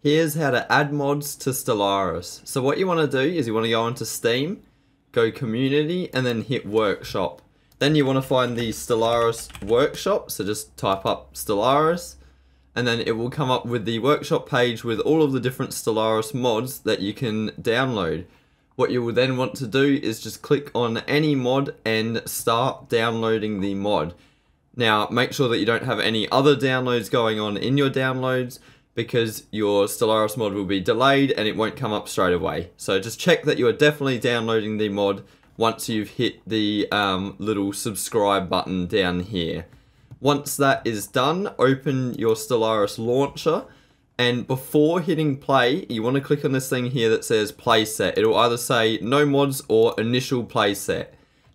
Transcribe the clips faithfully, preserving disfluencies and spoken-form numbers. Here's how to add mods to Stellaris. So what you want to do is you want to go into Steam, go Community, and then hit Workshop. Then you want to find the Stellaris Workshop, so just type up Stellaris, and then it will come up with the workshop page with all of the different Stellaris mods that you can download. What you will then want to do is just click on any mod and start downloading the mod. Now, make sure that you don't have any other downloads going on in your downloads, because your Stellaris mod will be delayed and it won't come up straight away. So just check that you are definitely downloading the mod once you've hit the um, little subscribe button down here. Once that is done, open your Stellaris launcher, and before hitting play, you want to click on this thing here that says playset. It'll either say no mods or initial playset.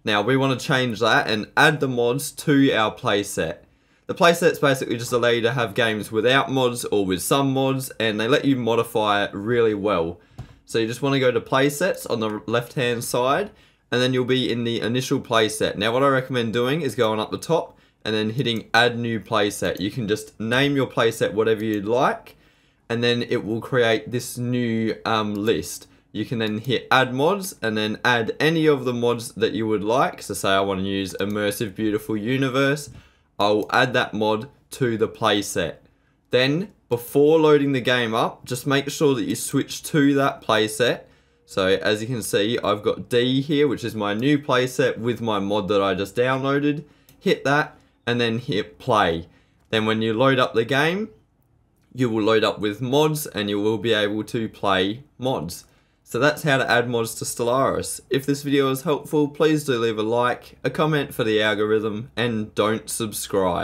Now we want to change that and add the mods to our playset. The playsets basically just allow you to have games without mods or with some mods, and they let you modify it really well. So you just want to go to playsets on the left hand side, and then you'll be in the initial playset. Now what I recommend doing is going up the top and then hitting add new playset. You can just name your playset whatever you'd like, and then it will create this new um, list. You can then hit add mods and then add any of the mods that you would like. So say I want to use immersive beautiful universe, I'll add that mod to the playset. Then, before loading the game up, just make sure that you switch to that playset. So, as you can see, I've got D here, which is my new playset with my mod that I just downloaded. Hit that, and then hit play. Then when you load up the game, you will load up with mods, and you will be able to play mods. So that's how to add mods to Stellaris. If this video is helpful, please do leave a like, a comment for the algorithm, and don't subscribe.